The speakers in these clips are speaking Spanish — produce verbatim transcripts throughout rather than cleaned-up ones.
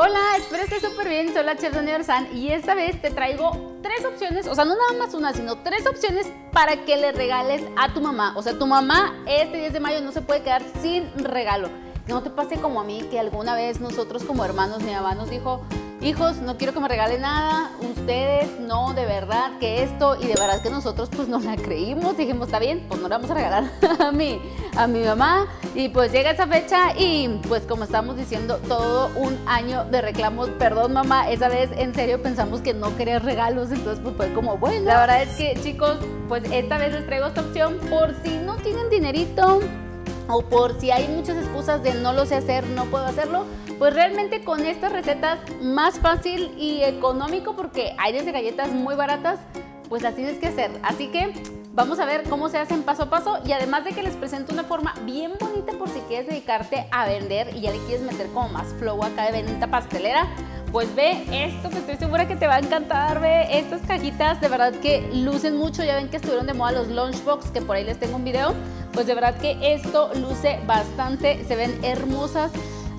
Hola, espero estés súper bien, soy la Chef Dany Orsan y esta vez te traigo tres opciones, o sea, no nada más una, sino tres opciones para que le regales a tu mamá. O sea, tu mamá este diez de mayo no se puede quedar sin regalo. No te pase como a mí, que alguna vez nosotros como hermanos, mi mamá nos dijo: hijos, no quiero que me regalen nada, ustedes no, de verdad que esto, y de verdad que nosotros pues no la creímos, dijimos, está bien, pues no le vamos a regalar a mi, a mi mamá, y pues llega esa fecha y pues como estamos diciendo, todo un año de reclamos, perdón mamá, esa vez en serio pensamos que no querías regalos, entonces pues fue como, bueno, la verdad es que chicos, pues esta vez les traigo esta opción por si no tienen dinerito, o por si hay muchas excusas de no lo sé hacer, no puedo hacerlo, pues realmente con estas recetas más fácil y económico, porque hay desde galletas muy baratas, pues las tienes que hacer. Así que vamos a ver cómo se hacen paso a paso, y además de que les presento una forma bien bonita por si quieres dedicarte a vender y ya le quieres meter como más flow acá de venta pastelera, pues ve esto que estoy segura que te va a encantar. Ve estas cajitas, de verdad que lucen mucho, ya ven que estuvieron de moda los lunchbox, que por ahí les tengo un video. Pues de verdad que esto luce bastante, se ven hermosas,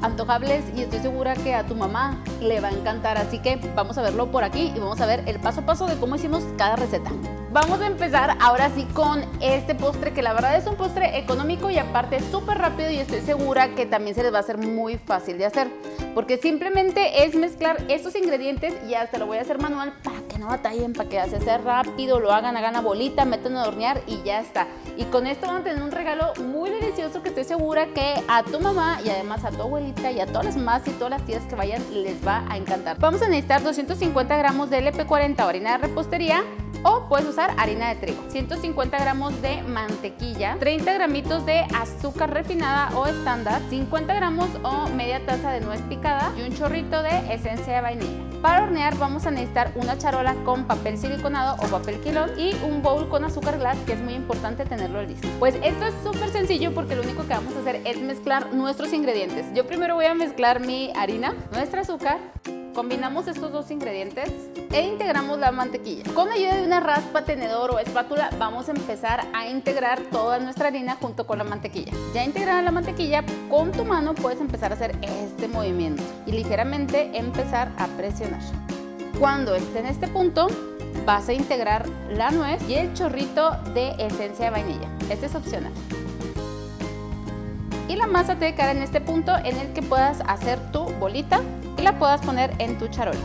antojables, y estoy segura que a tu mamá le va a encantar. Así que vamos a verlo por aquí y vamos a ver el paso a paso de cómo hicimos cada receta. Vamos a empezar ahora sí con este postre, que la verdad es un postre económico y aparte súper rápido, y estoy segura que también se les va a hacer muy fácil de hacer, porque simplemente es mezclar estos ingredientes, y hasta lo voy a hacer manual para que no batallen, para que se hace rápido, lo hagan, hagan la bolita, metan a hornear y ya está. Y con esto van a tener un regalo muy delicioso que estoy segura que a tu mamá y además a tu abuelita y a todas las mamás y todas las tías que vayan les va a encantar. Vamos a necesitar doscientos cincuenta gramos de L P cuarenta harina de repostería, o puedes usar harina de trigo, ciento cincuenta gramos de mantequilla, treinta gramitos de azúcar refinada o estándar, cincuenta gramos o media taza de nuez picada y un chorrito de esencia de vainilla. Para hornear vamos a necesitar una charola con papel siliconado o papel quilón y un bowl con azúcar glass, que es muy importante tenerlo listo. Pues esto es súper sencillo, porque lo único que vamos a hacer es mezclar nuestros ingredientes. Yo primero voy a mezclar mi harina, nuestro azúcar, combinamos estos dos ingredientes e integramos la mantequilla. Con ayuda de una raspa, tenedor o espátula vamos a empezar a integrar toda nuestra harina junto con la mantequilla. Ya integrada la mantequilla, con tu mano puedes empezar a hacer este movimiento y ligeramente empezar a presionar. Cuando esté en este punto vas a integrar la nuez y el chorrito de esencia de vainilla. Este es opcional. Y la masa te quedará en este punto en el que puedas hacer tu bolita y la puedas poner en tu charola.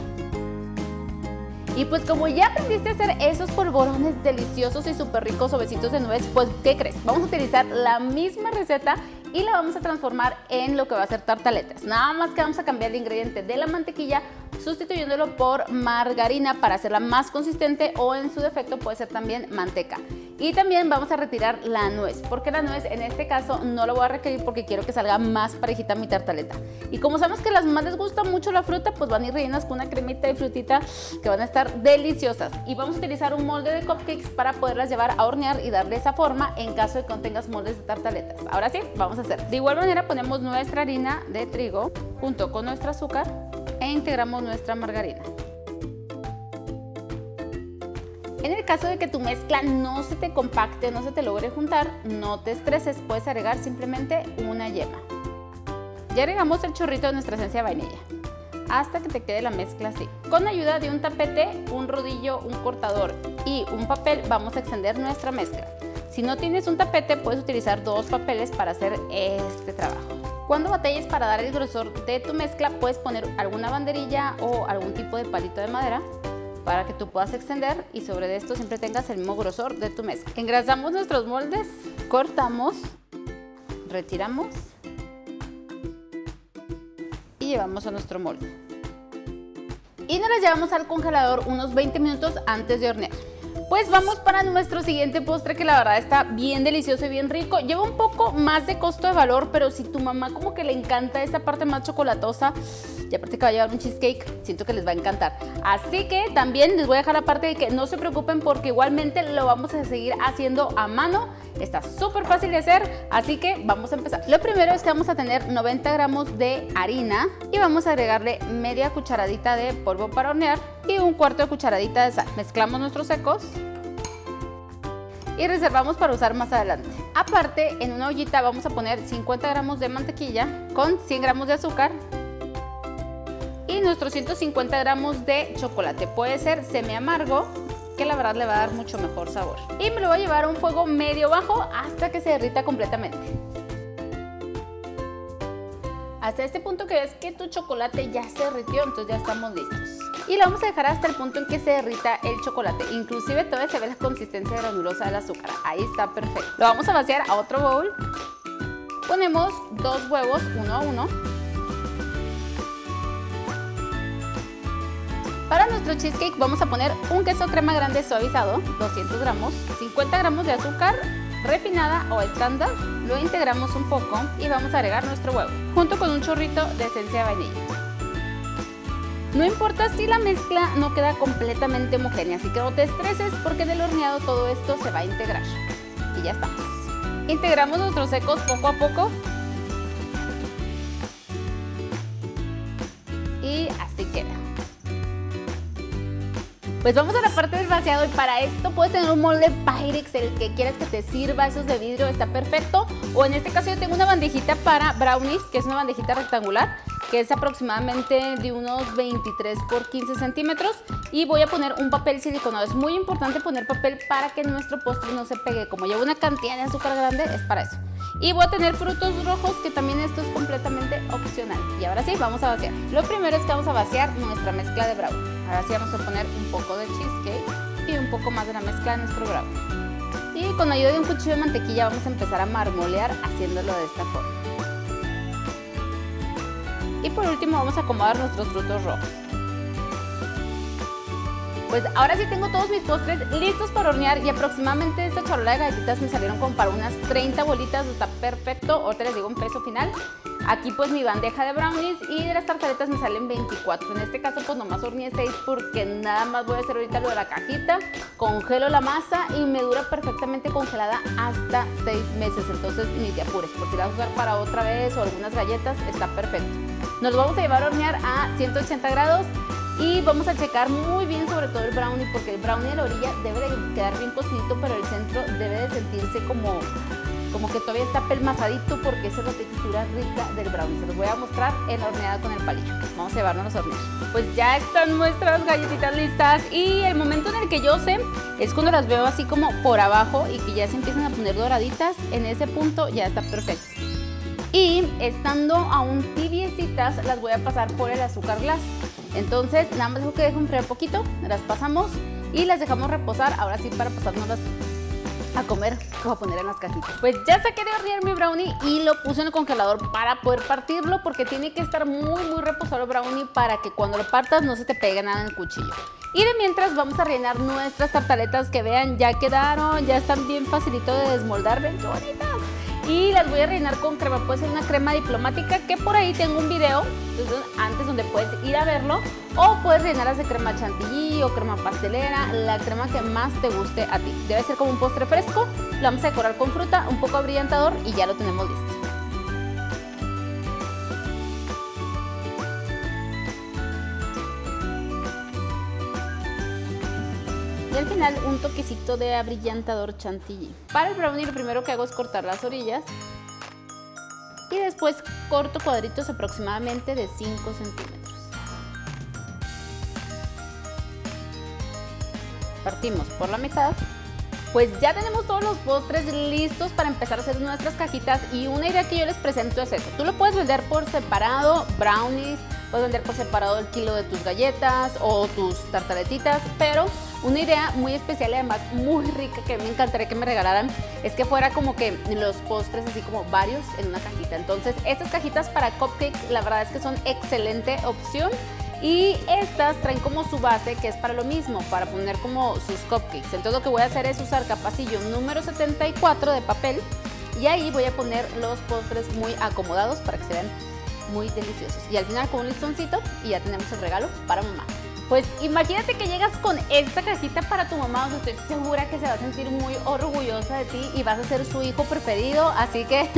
Y pues como ya aprendiste a hacer esos polvorones deliciosos y súper ricos sobrecitos de nuez, pues ¿qué crees? Vamos a utilizar la misma receta y la vamos a transformar en lo que va a ser tartaletas. Nada más que vamos a cambiar el ingrediente de la mantequilla, sustituyéndolo por margarina para hacerla más consistente, o en su defecto puede ser también manteca. Y también vamos a retirar la nuez, porque la nuez en este caso no la voy a requerir, porque quiero que salga más parejita mi tartaleta. Y como sabemos que a las mamás les gusta mucho la fruta, pues van a ir rellenas con una cremita y frutita que van a estar deliciosas. Y vamos a utilizar un molde de cupcakes para poderlas llevar a hornear y darle esa forma en caso de que no tengas moldes de tartaletas. Ahora sí, vamos a hacer. De igual manera ponemos nuestra harina de trigo junto con nuestro azúcar e integramos nuestra margarina. En el caso de que tu mezcla no se te compacte, no se te logre juntar, no te estreses, puedes agregar simplemente una yema. Ya agregamos el chorrito de nuestra esencia de vainilla, hasta que te quede la mezcla así. Con ayuda de un tapete, un rodillo, un cortador y un papel vamos a extender nuestra mezcla. Si no tienes un tapete, puedes utilizar dos papeles para hacer este trabajo. Cuando batalles para dar el grosor de tu mezcla, puedes poner alguna banderilla o algún tipo de palito de madera para que tú puedas extender y sobre esto siempre tengas el mismo grosor de tu mesa. Engrasamos nuestros moldes, cortamos, retiramos y llevamos a nuestro molde. Y nos las llevamos al congelador unos veinte minutos antes de hornear. Pues vamos para nuestro siguiente postre, que la verdad está bien delicioso y bien rico. Lleva un poco más de costo de valor, pero si tu mamá como que le encanta esta parte más chocolatosa, y aparte que va a llevar un cheesecake, siento que les va a encantar. Así que también les voy a dejar la parte de que no se preocupen, porque igualmente lo vamos a seguir haciendo a mano. Está súper fácil de hacer, así que vamos a empezar. Lo primero es que vamos a tener noventa gramos de harina y vamos a agregarle media cucharadita de polvo para hornear y un cuarto de cucharadita de sal. Mezclamos nuestros secos y reservamos para usar más adelante. Aparte, en una ollita vamos a poner cincuenta gramos de mantequilla con cien gramos de azúcar y nuestros ciento cincuenta gramos de chocolate. Puede ser semiamargo, que la verdad le va a dar mucho mejor sabor. Y me lo voy a llevar a un fuego medio bajo hasta que se derrita completamente. Hasta este punto que ves que tu chocolate ya se derritió, entonces ya estamos listos. Y lo vamos a dejar hasta el punto en que se derrita el chocolate. Inclusive todavía se ve la consistencia granulosa del azúcar. Ahí está perfecto. Lo vamos a vaciar a otro bowl. Ponemos dos huevos uno a uno. Para nuestro cheesecake vamos a poner un queso crema grande suavizado, doscientos gramos, cincuenta gramos de azúcar refinada o estándar, lo integramos un poco y vamos a agregar nuestro huevo, junto con un chorrito de esencia de vainilla. No importa si la mezcla no queda completamente homogénea, así que no te estreses porque en el horneado todo esto se va a integrar. Y ya estamos. Integramos nuestros secos poco a poco. Y así queda. Pues vamos a la parte del vaciado y para esto puedes tener un molde Pyrex, el que quieras que te sirva, esos de vidrio, está perfecto. O en este caso yo tengo una bandejita para brownies, que es una bandejita rectangular, que es aproximadamente de unos veintitrés por quince centímetros. Y voy a poner un papel siliconado. Es muy importante poner papel para que nuestro postre no se pegue. Como lleva una cantidad de azúcar grande, es para eso. Y voy a tener frutos rojos, que también esto es completamente opcional. Y ahora sí, vamos a vaciar. Lo primero es que vamos a vaciar nuestra mezcla de brownie. Ahora sí vamos a poner un poco de cheesecake y un poco más de la mezcla de nuestro brownie. Y con ayuda de un cuchillo de mantequilla vamos a empezar a marmolear haciéndolo de esta forma. Y por último vamos a acomodar nuestros frutos rojos. Pues ahora sí tengo todos mis postres listos para hornear y aproximadamente esta charola de galletitas me salieron como para unas treinta bolitas, está perfecto, ahorita les digo un peso final. Aquí pues mi bandeja de brownies y de las tartaletas me salen veinticuatro, en este caso pues nomás horneé seis porque nada más voy a hacer ahorita lo de la cajita, congelo la masa y me dura perfectamente congelada hasta seis meses, entonces ni te apures, por si la vas a usar para otra vez o algunas galletas, está perfecto. Nos vamos a llevar a hornear a ciento ochenta grados. Y vamos a checar muy bien sobre todo el brownie, porque el brownie de la orilla debe de quedar bien cocidito, pero el centro debe de sentirse como, como que todavía está pelmazadito, porque esa es la textura rica del brownie. Se los voy a mostrar en la horneada con el palillo. Vamos a llevarnos a hornear. Pues ya están nuestras galletitas listas y el momento en el que yo sé es cuando las veo así como por abajo y que ya se empiezan a poner doraditas. En ese punto ya está perfecto. Y estando aún tibiecitas las voy a pasar por el azúcar glass. Entonces nada más dejo que dejen enfriar poquito, las pasamos y las dejamos reposar. Ahora sí para pasárnoslas a comer o a poner en las cajitas. Pues ya saqué de hornear mi brownie y lo puse en el congelador para poder partirlo, porque tiene que estar muy muy reposado el brownie para que cuando lo partas no se te pegue nada en el cuchillo. Y de mientras vamos a rellenar nuestras tartaletas, que vean, ya quedaron, ya están bien facilito de desmoldar, ven qué bonitas. Y las voy a rellenar con crema, puede ser una crema diplomática, que por ahí tengo un video entonces, antes donde puedes ir a verlo, o puedes rellenarlas de crema chantilly o crema pastelera, la crema que más te guste a ti. Debe ser como un postre fresco, lo vamos a decorar con fruta, un poco abrillantador y ya lo tenemos listo. Y al final un toquecito de abrillantador chantilly. Para el brownie lo primero que hago es cortar las orillas y después corto cuadritos aproximadamente de cinco centímetros. Partimos por la mitad. Pues ya tenemos todos los postres listos para empezar a hacer nuestras cajitas, y una idea que yo les presento es esto. Tú lo puedes vender por separado, brownies, puedes vender por separado el kilo de tus galletas o tus tartaletitas, pero una idea muy especial y además muy rica que me encantaría que me regalaran es que fuera como que los postres así como varios en una cajita. Entonces estas cajitas para cupcakes la verdad es que son excelente opción. Y estas traen como su base, que es para lo mismo, para poner como sus cupcakes. Entonces lo que voy a hacer es usar capacillo número setenta y cuatro de papel y ahí voy a poner los postres muy acomodados para que se vean muy deliciosos. Y al final con un listoncito y ya tenemos el regalo para mamá. Pues imagínate que llegas con esta cajita para tu mamá, o sea, estoy segura que se va a sentir muy orgullosa de ti y vas a ser su hijo preferido, así que,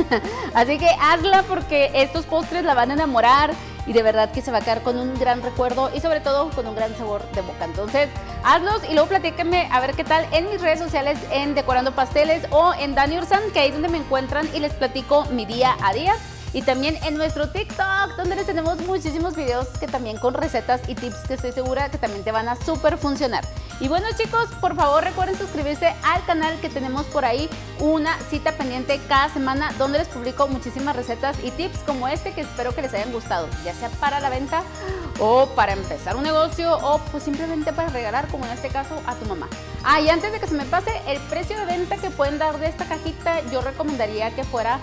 así que hazla, porque estos postres la van a enamorar y de verdad que se va a quedar con un gran recuerdo y sobre todo con un gran sabor de boca. Entonces hazlos y luego platíquenme a ver qué tal en mis redes sociales, en Decorando Pasteles o en Dany Orsan, que ahí es donde me encuentran y les platico mi día a día. y también en nuestro TikTok, donde les tenemos muchísimos videos que también con recetas y tips que estoy segura que también te van a súper funcionar. Y bueno, chicos, por favor recuerden suscribirse al canal, que tenemos por ahí una cita pendiente cada semana donde les publico muchísimas recetas y tips como este, que espero que les hayan gustado, ya sea para la venta o para empezar un negocio o pues simplemente para regalar, como en este caso, a tu mamá. Ah, y antes de que se me pase, el precio de venta que pueden dar de esta cajita, yo recomendaría que fuera,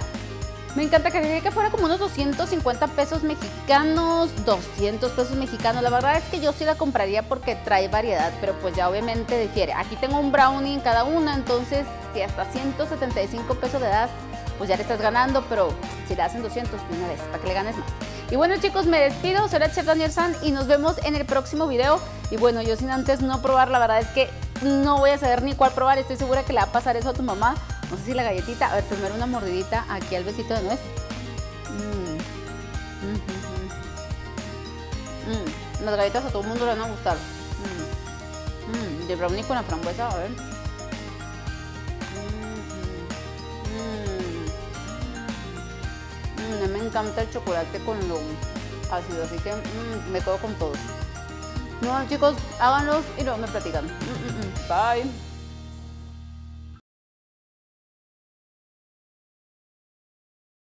me encanta que diría que fuera como unos doscientos cincuenta pesos mexicanos, doscientos pesos mexicanos. La verdad es que yo sí la compraría porque trae variedad, pero pues ya obviamente difiere. Aquí tengo un brownie en cada una, entonces si hasta ciento setenta y cinco pesos le das, pues ya le estás ganando, pero si le das en doscientos de una vez, para que le ganes más. Y bueno, chicos, me despido, soy la Chef Dany Orsan y nos vemos en el próximo video. Y bueno, yo sin antes no probar, la verdad es que no voy a saber ni cuál probar, estoy segura que le va a pasar eso a tu mamá. No sé si la galletita, a ver, primero una mordidita aquí al besito de nuez. Mm. Mm, mm, mm. Las galletas a todo el mundo les van a gustar. Mm. Mm. De brownie con la frambuesa, a ver. Mm. Mm. Mm. A mí me encanta el chocolate con lo ácido, así que mm, me quedo con todos. No, chicos, háganlos y luego me platican. Mm, mm, mm. Bye.